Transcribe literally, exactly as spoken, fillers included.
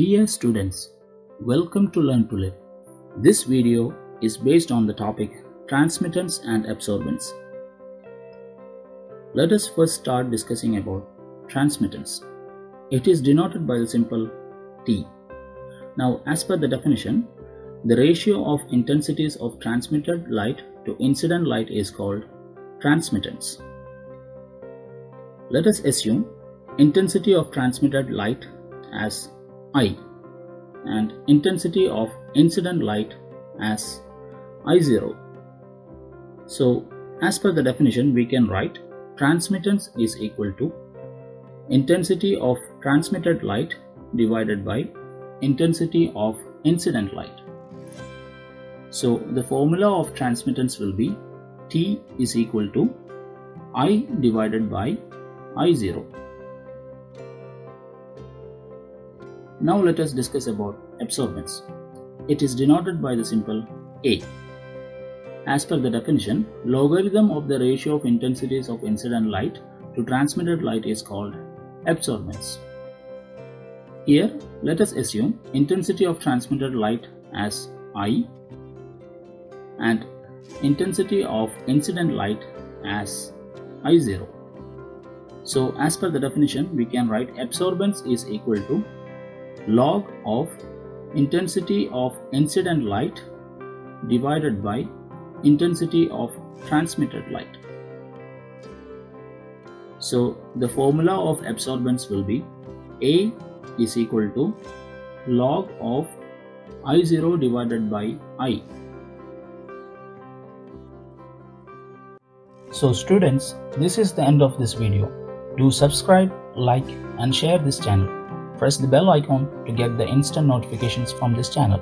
Dear students, welcome to Learn to Live. This video is based on the topic transmittance and absorbance. Let us first start discussing about transmittance. It is denoted by the simple T. Now, as per the definition, the ratio of intensities of transmitted light to incident light is called transmittance. Let us assume intensity of transmitted light as I and intensity of incident light as I zero. So, as per the definition, we can write transmittance is equal to intensity of transmitted light divided by intensity of incident light. So, the formula of transmittance will be T is equal to I divided by I zero. Now let us discuss about absorbance. It is denoted by the simple A. As per the definition, logarithm of the ratio of intensities of incident light to transmitted light is called absorbance. Here, let us assume intensity of transmitted light as I and intensity of incident light as I zero. So, as per the definition, we can write absorbance is equal to log of intensity of incident light divided by intensity of transmitted light. So, the formula of absorbance will be A is equal to log of I zero divided by I. So students, this is the end of this video. Do subscribe, like and share this channel. Press the bell icon to get the instant notifications from this channel.